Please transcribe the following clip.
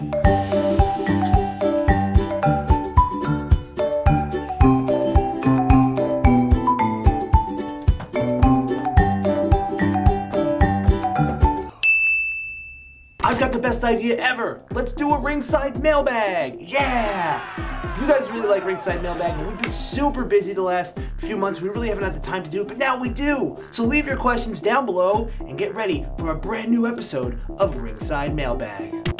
I've got the best idea ever! Let's do a ringside mailbag! Yeah! You guys really like ringside mailbag, and we've been super busy the last few months. We really haven't had the time to do it, but now we do! So leave your questions down below and get ready for a brand new episode of Ringside Mailbag.